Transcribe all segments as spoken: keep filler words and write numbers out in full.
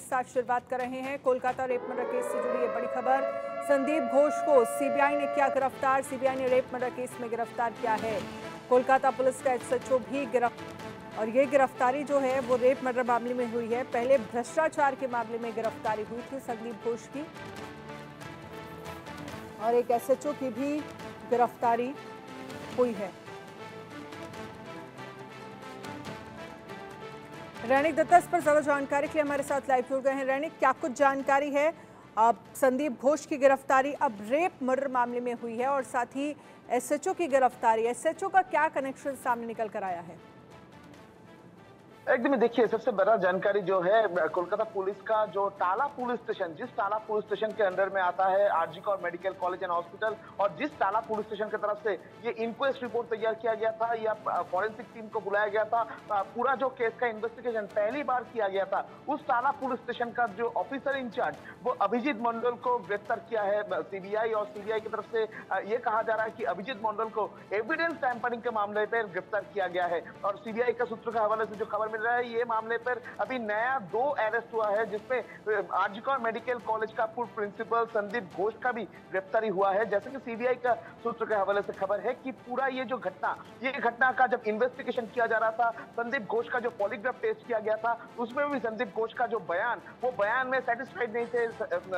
साथ शुरुआत कर रहे हैं। कोलकाता रेप मर्डर केस से जुड़ी बड़ी खबर। संदीप घोष को सीबीआई ने किया गिरफ्तार। सीबीआई ने रेप मर्डर केस में गिरफ्तार किया है। कोलकाता पुलिस का एस एच ओ भी गिरफ्तार, और ये गिरफ्तारी जो है वो रेप मर्डर मामले में हुई है। पहले भ्रष्टाचार के मामले में गिरफ्तारी हुई थी संदीप घोष की, और एक एस एच ओ की भी गिरफ्तारी हुई है। रैनिक दत्ता इस पर ज्यादा जानकारी के लिए हमारे साथ लाइव जुड़ गए हैं। रैनिक, क्या कुछ जानकारी है? अब संदीप घोष की गिरफ्तारी अब रेप मर्डर मामले में हुई है, और साथ ही एस एच ओ की गिरफ्तारी। एस एच ओ का क्या कनेक्शन सामने निकल कर आया है? एकदम देखिए, सबसे बड़ा जानकारी जो है कोलकाता पुलिस का, जो टाला पुलिस स्टेशन, जिस टाला पुलिस स्टेशन के अंडर में आता है आर जी कर मेडिकल कॉलेज एंड हॉस्पिटल, और जिस टाला पुलिस स्टेशन की तरफ से ये इंक्वेस्ट रिपोर्ट तैयार किया गया था या फॉरेंसिक टीम को बुलाया गया था, पूरा जो केस का इन्वेस्टिगेशन पहली बार किया गया था, उस टाला पुलिस स्टेशन का जो ऑफिसर इंचार्ज वो अभिजीत मंडल को गिरफ्तार किया है सीबीआई। और सीबीआई की तरफ से ये कहा जा रहा है कि अभिजीत मंडल को एविडेंस टैम्परिंग के मामले पर गिरफ्तार किया गया है। और सीबीआई का सूत्र के हवाले से जो खबर मिल रहा है, ये मामले पर अभी नया दो अरेस्ट हुआ है, जिसमें आरजी कर मेडिकल कॉलेज का पूर्व प्रिंसिपल संदीप घोष का भी गिरफ्तारी हुआ है। जैसे कि सीबीआई का सूत्र के हवाले से खबर है कि पूरा ये जो घटना ये घटना का जब इन्वेस्टिगेशन किया जा रहा था, संदीप घोष का जो पॉलीग्राफ टेस्ट किया गया था, उसमें भी संदीप घोष का जो बयान वो बयान में सेटिस्फाइड नहीं थे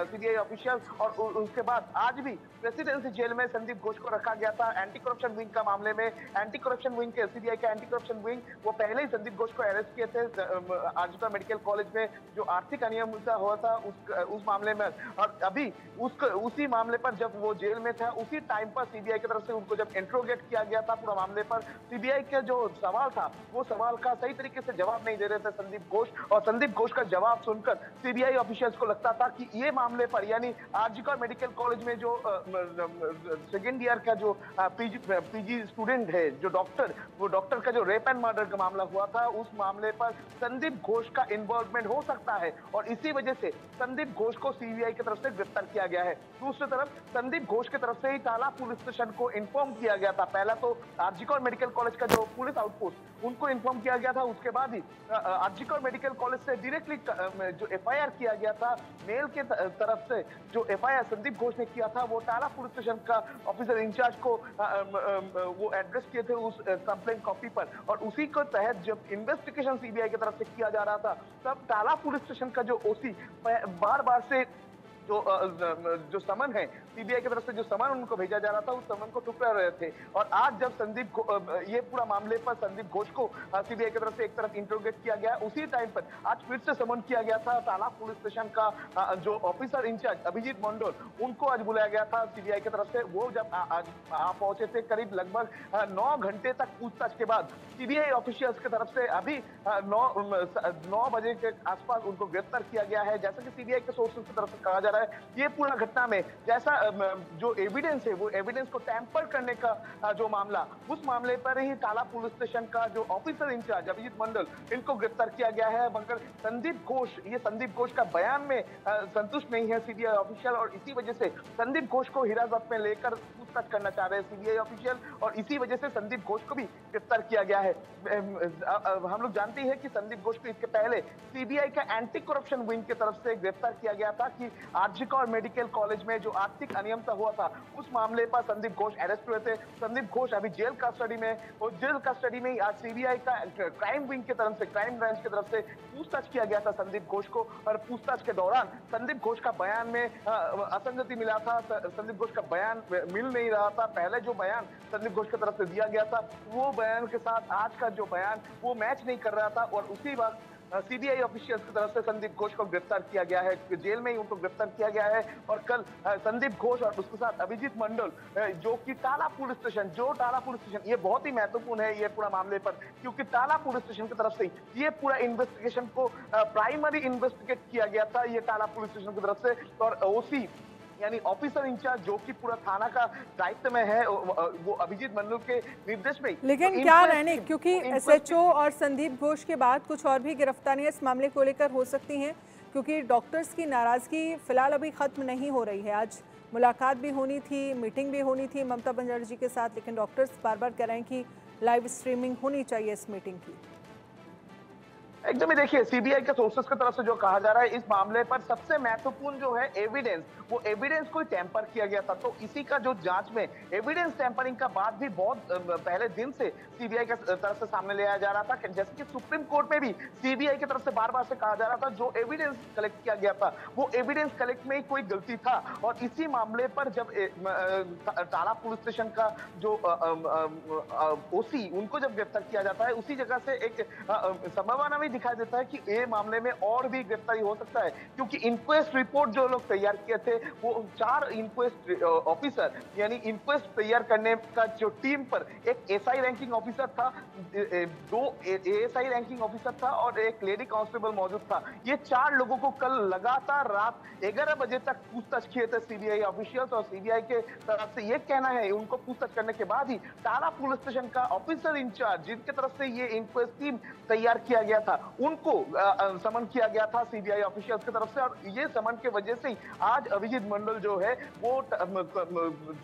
सीबीआई ऑफिशियल, और उसके बाद आज भी प्रेसिडेंसी जेल में संदीप घोष को रखा गया था एंटी करप्शन विंग का मामले में। एंटी करप्शन विंग के सीबीआई का एंटी करप्शन विंग वो पहले ही संदीप घोष को अरेस्ट किए थे आरजी कर मेडिकल कॉलेज में, जो आर्थिक अनियमितता हुआ था उस उस मामले में। और अभी उस उसी मामले पर जब वो जेल में था, उसी टाइम पर सीबीआई की तरफ से उनको जब इंट्रोगेट किया गया था, पूरा मामले पर सीबीआई के जो सवाल था वो सवाल का सही तरीके से जवाब नहीं दे रहे थे संदीप घोष। और संदीप घोष का जवाब सुनकर सीबीआई ऑफिशियल्स को लगता था कि ये मामले पर, यानी आरजी कर मेडिकल कॉलेज में जो सेकेंड ईयर का जो पीजी पीजी स्टूडेंट है, जो डॉक्टर, वो डॉक्टर का जो रेप एंड मर्डर का मामला हुआ था, उस मामले पर संदीप घोष का इन्वॉल्वमेंट हो सकता है, और इसी वजह से संदीप घोष को सीबीआई की तरफ से गिरफ्तार किया गया है। दूसरी तरफ संदीप घोष की तरफ से ही टाला पुलिस स्टेशन को इन्फॉर्म किया गया था। पहला तो आरजी कर मेडिकल कॉलेज का जो पुलिस आउटपोस्ट, उनको इन्फॉर्म किया गया था। उसके बाद ही आरजी कर मेडिकल कॉलेज से डायरेक्टली जो एफ आई आर किया गया था मेल के तरफ से, जो F I R Sandip Ghosh ने किया था, वो टाला पुलिस स्टेशन का ऑफिसर इंचार्ज को वो एड्रेस किए थे उस कंप्लेंट कॉपी पर, और उसी के तहत जब इन्वेस्टिगेशन सीबीआई की तरफ से किया जा रहा था, तब टाला पुलिस स्टेशन का जो ओ सी बार बार से जो जो समन है सीबीआई की तरफ से, जो समन उनको भेजा जा रहा था, उस समन को ठुकरा रहे थे। और आज जब संदीप ये पूरा मामले पर संदीप घोष को सीबीआई की तरफ से एक तरफ इंट्रोगेट किया गया, उसी टाइम पर आज फिर से समन किया गया था। टाला पुलिस स्टेशन का जो ऑफिसर इंचार्ज अभिजीत मंडल, उनको आज बुलाया गया था सीबीआई की तरफ से। वो जब आज पहुंचे थे, करीब लगभग नौ घंटे तक पूछताछ के बाद सीबीआई ऑफिशियल्स की तरफ से अभी नौ नौ बजे के आसपास उनको गिरफ्तार किया गया है। जैसा कि सीबीआई के सोर्सेज की तरफ से कहा जा रहा है, ये पूरा घटना में जैसा जो एविडेंस है, वो एविडेंस को टैंपर करने का जो मामला, उस मामले पर ही टाला पुलिस स्टेशन का जो ऑफिसर इंचार्ज अभिजीत मंडल, इनको गिरफ्तार किया गया है। मगर संदीप घोष, ये संदीप घोष का बयान में संतुष्ट नहीं है सीबीआई ऑफिशियल, और इसी वजह से संदीप घोष को हिरासत में लेकर पूछताछ करना चाह रहे हैं सीबीआई ऑफिशियल, और इसी वजह से संदीप घोष को भी गिरफ्तार किया गया है। हम लोग जानते हैं कि संदीप घोष को इसके पहले सीबीआई का एंटी करप्शन विंग की तरफ से गिरफ्तार किया गया था कि आरजी कर मेडिकल कॉलेज में जो आर्थिक अनियमितता हुआ था, उस मामले पर संदीप घोष अरेस्ट हुए थे। संदीप घोष अभी जेल कस्टडी में, और जेल कस्टडी में आज सीबीआई का क्राइम विंग की तरफ से, क्राइम ब्रांच की तरफ से पूछताछ किया गया था संदीप घोष को, और पूछताछ के दौरान संदीप घोष का बयान में असंगति मिला था। संदीप घोष का बयान मिल नहीं रहा था, पहले जो बयान संदीप घोष की तरफ से दिया गया था, वो बयान के साथ आज का जो बयान वो मैच नहीं कर रहा था, और उसी वक्त सीबीआई ऑफिशियल्स की तरफ से संदीप घोष को गिरफ्तार किया गया है। जेल में ही उनको गिरफ्तार किया गया है। और कल संदीप घोष और उसके साथ अभिजीत मंडल, जो कि टाला पुलिस स्टेशन जो टाला पुलिस स्टेशन ये बहुत ही महत्वपूर्ण है ये पूरा मामले पर, क्योंकि टाला पुलिस स्टेशन की तरफ से ये पूरा इन्वेस्टिगेशन को प्राइमरी इन्वेस्टिगेट किया गया था, ये टाला पुलिस स्टेशन की तरफ से। और ओसी यानी ऑफिसर इंचार्ज, जो कि पूरा थाना का दायित्व में है, वो अभिजीत मंडल के निर्देश में। लेकिन क्या रहने, क्योंकि एस एच ओ और संदीप घोष के बाद कुछ और भी गिरफ्तारियां इस मामले को लेकर हो सकती हैं, क्योंकि डॉक्टर्स की नाराजगी फिलहाल अभी खत्म नहीं हो रही है। आज मुलाकात भी होनी थी, मीटिंग भी होनी थी ममता बनर्जी के साथ, लेकिन डॉक्टर्स बार बार कह रहे हैं कि लाइव स्ट्रीमिंग होनी चाहिए इस मीटिंग की। एकदम ही देखिए सीबीआई के सोर्सेस की तरफ से जो कहा जा रहा है इस मामले पर सबसे महत्वपूर्ण जो है एविडेंस, वो एविडेंस को टैंपर किया गया था। तो इसी का जो जांच में एविडेंस टैंपरिंग का बात भी बहुत पहले दिन से सीबीआई की तरफ से सामने लाया जा रहा था, जैसे कि सुप्रीम कोर्ट में भी सीबीआई की तरफ से बार बार से कहा जा रहा था जो एविडेंस कलेक्ट किया गया था वो एविडेंस कलेक्ट में ही कोई गलती था। और इसी मामले पर जब टाला पुलिस स्टेशन का जो ओसी उनको जब गिरफ्तार किया जाता है उसी जगह से एक संभावना भी दिखाई देता है कि ये मामले में और भी गिरफ्तारी हो सकता है, क्योंकि इंक्वेस्ट रिपोर्ट जो लोग तैयार किए थे वो चार इंक्वेस्ट ऑफिसर यानी इंक्वेस्ट तैयार करने का जो टीम पर एक एसआई रैंकिंग ऑफिसर था, दो एएसआई रैंकिंग ऑफिसर था और एक लेडी कांस्टेबल मौजूद था। ये चार लोगों को कल लगातार रात ग्यारह बजे तक पूछताछ किए थे सीबीआई ऑफिशियल्स और सीबीआई के तरफ से ये कहना है उनको पूछताछ करने के बाद ही टाला पुलिस स्टेशन का ऑफिसर इंचार्ज जिनके तरफ से ये इंक्वेस्ट टीम तैयार किया गया था उनको समन किया गया था सीबीआई ऑफिशियल्स की तरफ से। और ये समन के वजह से आज अभिजीत मंडल जो है वो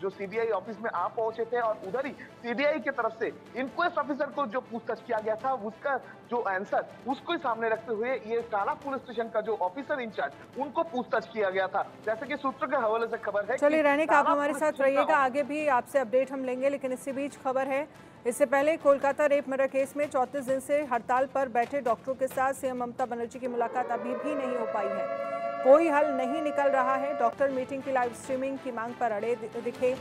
जो सीबीआई ऑफिस में आ पहुंचे थे और उधर ही सीबीआई की तरफ से इंक्वेस्ट ऑफिसर को जो पूछताछ किया गया था उसका जो आंसर उसको सामने रखते हुए ये टाला पुलिस स्टेशन का जो ऑफिसर इंचार्ज उनको पूछताछ किया गया था, जैसे कि सूत्र के हवाले से खबर है। चलिए रैनिक, आप हमारे साथ रहिएगा, आगे भी आपसे अपडेट हम लेंगे, लेकिन इसी बीच खबर है इससे पहले कोलकाता रेप मर्डर केस में चौंतीस दिन से हड़ताल पर बैठे डॉक्टरों के साथ सीएम ममता बनर्जी की मुलाकात अभी भी नहीं हो पाई है, कोई हल नहीं निकल रहा है। डॉक्टर मीटिंग की लाइव स्ट्रीमिंग की मांग पर अड़े दिखे,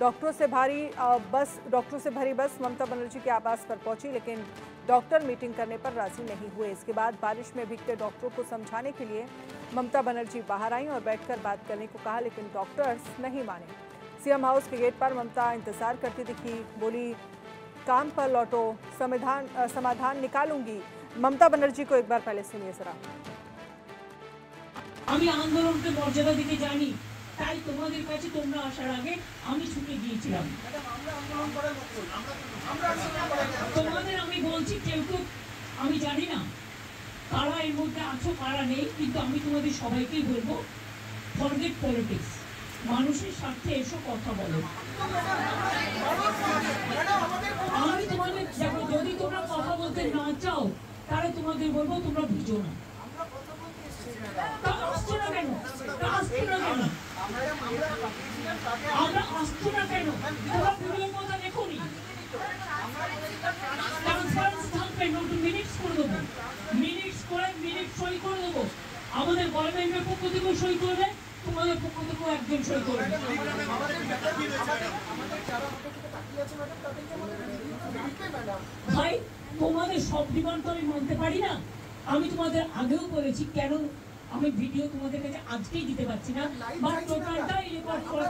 डॉक्टरों से भारी बस डॉक्टरों से भरी बस ममता बनर्जी के आवास पर पहुंची लेकिन डॉक्टर मीटिंग करने पर राजी नहीं हुए। इसके बाद बारिश में भीगते डॉक्टरों को समझाने के लिए ममता बनर्जी बाहर आई और बैठकर बात करने को कहा लेकिन डॉक्टर्स नहीं माने। सीएम हाउस के गेट पर ममता इंतजार करती दिखी, बोली काम पर लौटो, संविधान समाधान निकालूंगी। ममता बनर्जी को एक बार पहले सुनिए जरा। আমি আন্দোলনকে মর্যাদা দিতে জানি তাই তোমাদের কাছে তোমরা আসার আগে আমি ছুটে গিয়েছিলাম। আমরা আন্দোলন করার মতো আমরা আমরা আন্দোলন করার তোমাদের আমি বলছি কেউ কেউ আমি জানি না কারা এই মুহূর্তে আছো কারা নেই, কিন্তু আমি তোমাদের সবাইকেই বলবো ফরগেট পলিটিক্স, মানুষের স্বার্থে এসো কথা বলো। আমি তোমাদের যদি তোমরা কথা বলতে না চাও তাহলে তোমাদের বলবো তোমরা ভিজো না। আমরা কথা বলতে এসেছি না, আসছো না কেন? আসছো না কেন? আমরা আমরা পাকিস্তান থেকে আমরা আসছো না কেন? তোমরা ভিডিও কথা দেখোনি। আমরা কনফারেন্স থাকবে নয় মিনিটস করে দেবো, মিনিটস করে মিনিট সই করে দেবো। আমাদের গভর্নমেন্টের পক্ষ থেকে সই করবে, তোমাদের পক্ষ থেকে একজন সই করবে। আমাদের ব্যাপার কি রয়েছে? আমাদের যারা আমাদের থেকে তাকিয়ে আছে ম্যাডাম তাদেরকে আমাদের দিতে ম্যাডাম ভাই তোমাদের সব ডিমান্ড তো আমি মানতে পারি না। আমি তোমাদের আগেও বলেছি কেন আমি ভিডিও তোমাদের কাছে আজকেই দিতে পারছি না বা টোটালটা রেকর্ড করে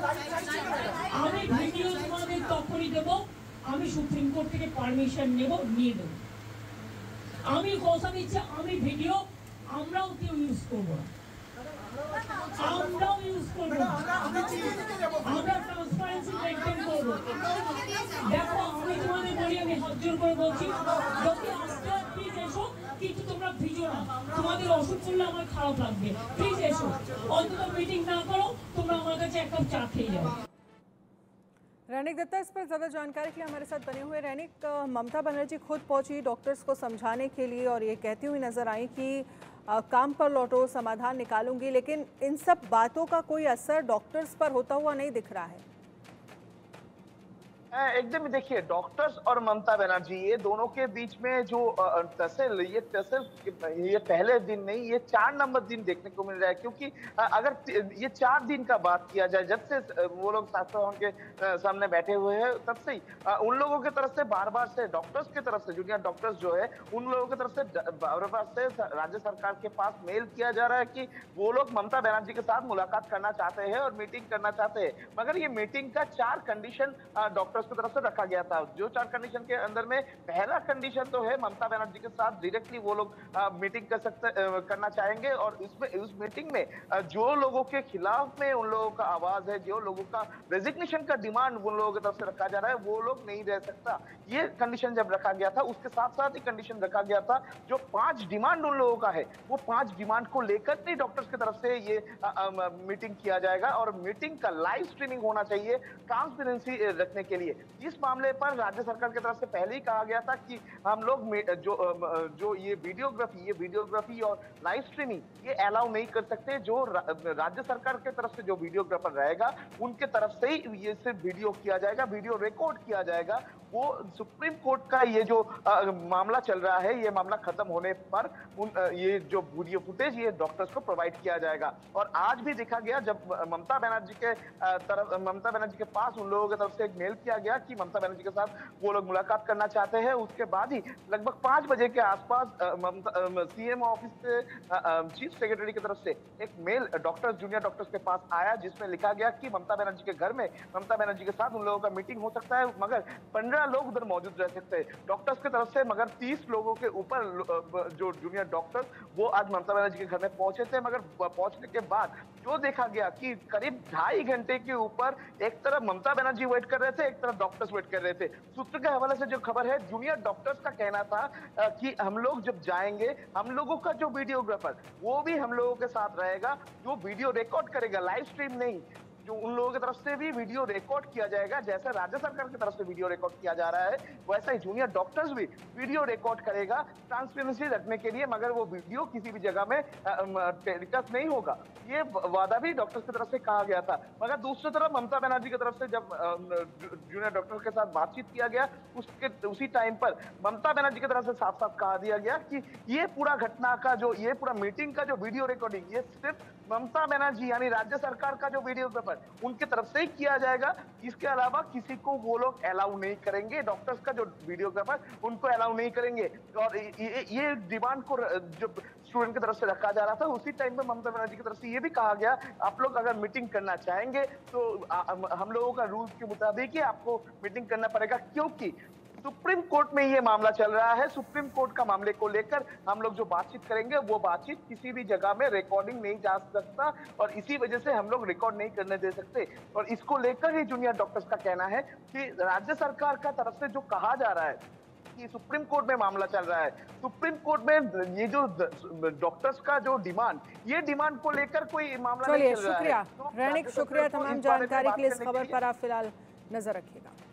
আমি ভিডিও তোমাদের তখনই দেব আমি সুপ্রিম কোর্ট থেকে পারমিশন নেব নিয়ে দেব। আমি কথা দিচ্ছি আমি ভিডিও আমরাও কেউ ইউজ করব না, আমরাও ইউজ করব না, আমরা ট্রান্সপারেন্সি মেইনটেইন করব। দেখো আমি তোমাদের বলি আমি হাত জোর করে বলছি যদি আজকে প্লিজ এসো, কিন্তু তোমরা ভিজো না, তোমাদের অসুখ করলে আমার খারাপ লাগবে, প্লিজ এসো, অন্তত মিটিং না করো, তোমরা আমার কাছে এক কাপ চা খেয়ে যাও। रैनिक दत्ता, इस पर ज़्यादा जानकारी के लिए हमारे साथ बने हुए। रैनिक, ममता बनर्जी खुद पहुंची डॉक्टर्स को समझाने के लिए और ये कहती हुई नज़र आई कि आ, काम पर लौटो समाधान निकालूंगी, लेकिन इन सब बातों का कोई असर डॉक्टर्स पर होता हुआ नहीं दिख रहा है। एकदम ही देखिए डॉक्टर्स और ममता बनर्जी ये दोनों के बीच में जो टसल ये टसल ये पहले दिन नहीं ये चार नंबर दिन देखने को मिल रहा है, क्योंकि अगर ये चार दिन का बात किया जाए जब से वो लोग शास्त्र भवन के सामने बैठे हुए हैं तब से ही उन लोगों की तरफ से बार बार से डॉक्टर्स की तरफ से जूनियर डॉक्टर्स जो है उन लोगों की तरफ से बार बार से राज्य सरकार के पास मेल किया जा रहा है कि वो लोग ममता बनर्जी के साथ मुलाकात करना चाहते हैं और मीटिंग करना चाहते हैं। मगर ये मीटिंग का चार कंडीशन डॉक्टर की तरफ से रखा गया था, जो चार कंडीशन के अंदर में पहला कंडीशन तो है ममता बनर्जी के साथ डायरेक्टली वो लोग मीटिंग कर सकते करना चाहेंगे और इसमें उस मीटिंग में जो लोगों के खिलाफ में उन लोगों का आवाज है जो लोगों का रेजिग्नेशन का डिमांड उन लोगों की तरफ से रखा जा रहा है वो लोग नहीं रह सकता, ये कंडीशन जब रखा गया था उसके साथ साथ ही कंडीशन रखा गया था जो पांच डिमांड उन लोगों का है वो पांच डिमांड को लेकर ही डॉक्टर्स की तरफ से ये मीटिंग किया जाएगा और मीटिंग का लाइव स्ट्रीमिंग होना चाहिए ट्रांसपेरेंसी रखने के लिए। चाहिए। इस मामले पर राज्य सरकार की तरफ से पहले ही कहा गया था कि हम लोग जो जो ये वीडियोग्राफी ये वीडियोग्राफी और लाइव स्ट्रीमिंग ये अलाउ नहीं कर सकते। जो राज्य सरकार के तरफ से जो वीडियोग्राफर रहेगा उनके तरफ से ही ये सिर्फ वीडियो किया जाएगा, वीडियो रिकॉर्ड किया जाएगा। वो सुप्रीम कोर्ट का ये जो आ, मामला चल रहा है, ये मामला खत्म होने पर उन आ, ये जो वीडियो फुटेज ये डॉक्टर्स को प्रोवाइड किया जाएगा। और आज भी देखा गया जब ममता बनर्जी के तरफ ममता बनर्जी के पास उन लोगों की तरफ से एक मेल किया गया कि ममता बनर्जी के साथ वो लोग मुलाकात करना चाहते हैं, उसके बाद ही लगभग पाँच बजे के आसपास सीएम ऑफिस से चीफ सेक्रेटरी की तरफ से एक मेल डॉक्टर्स जूनियर डॉक्टर्स के पास आया जिसमें लिखा गया कि ममता बनर्जी के घर में ममता बनर्जी के साथ उन लोगों का मीटिंग हो सकता है, मगर पंद्रह लोग उधर मौजूद रह सकते हैं डॉक्टर्स की तरफ से। मगर तीस लोगों के ऊपर जो जूनियर डॉक्टर्स वो आज ममता बनर्जी के घर में पहुंचे थे, मगर पहुंचने के बाद जो देखा गया कि करीब ढाई घंटे के ऊपर एक तरफ ममता बनर्जी वेट कर रहे थे, एक तरफ डॉक्टर्स वेट कर रहे थे। सूत्र के हवाले से जो खबर है, जूनियर डॉक्टर्स का कहना था कि हम लोग जब जाएंगे हम लोगों का जो वीडियोग्राफर वो भी हम लोगों के साथ रहेगा, जो वीडियो रिकॉर्ड करेगा, लाइव स्ट्रीम नहीं, जो उन लोगों की तरफ से भी वीडियो रिकॉर्ड किया जाएगा। जैसे राज्य सरकार की तरफ से वीडियो रिकॉर्ड किया जा रहा है वैसे ही जूनियर डॉक्टर्स भी वीडियो रिकॉर्ड करेगा ट्रांसपेरेंसी रखने के लिए, मगर वो वीडियो किसी भी जगह में टेलीकास्ट नहीं होगा। ये वादा भी डॉक्टर्स की तरफ से कहा गया था। मगर दूसरी तरफ ममता बनर्जी की तरफ से जब जूनियर डॉक्टर्स के साथ बातचीत किया गया उसके उसी टाइम पर ममता बनर्जी की तरफ से साफ साफ कहा दिया गया कि ये पूरा घटना का जो ये पूरा मीटिंग का जो वीडियो रिकॉर्डिंग ये सिर्फ ममता बनर्जी यानी राज्य सरकार का जो वीडियोग्राफर उनके तरफ से ही किया जाएगा। इसके अलावा किसी को वो लोग अलाउ नहीं करेंगे, डॉक्टर्स का जो वीडियोग्राफर उनको अलाउ नहीं करेंगे। और ये, ये डिमांड को जो स्टूडेंट की तरफ से रखा जा रहा था उसी टाइम पर ममता बनर्जी की तरफ से ये भी कहा गया आप लोग अगर मीटिंग करना चाहेंगे तो आ, हम लोगों का रूल के मुताबिक ही आपको मीटिंग करना पड़ेगा, क्योंकि सुप्रीम कोर्ट में ये मामला चल रहा है। सुप्रीम कोर्ट का मामले को लेकर हम लोग जो बातचीत करेंगे वो बातचीत किसी भी जगह में रिकॉर्डिंग नहीं जा सकता और इसी वजह से हम लोग रिकॉर्ड नहीं करने दे सकते। और इसको लेकर ही जूनियर डॉक्टर्स का कहना है कि राज्य सरकार का तरफ से जो कहा जा रहा है कि सुप्रीम कोर्ट में मामला चल रहा है, सुप्रीम कोर्ट में ये जो डॉक्टर्स का जो डिमांड ये डिमांड को लेकर कोई मामला नहीं चल रहा है। शुक्रिया रैनिक, शुक्रिया तमाम जानकारी के लिए। इस खबर पर आप फिलहाल नजर रखिएगा।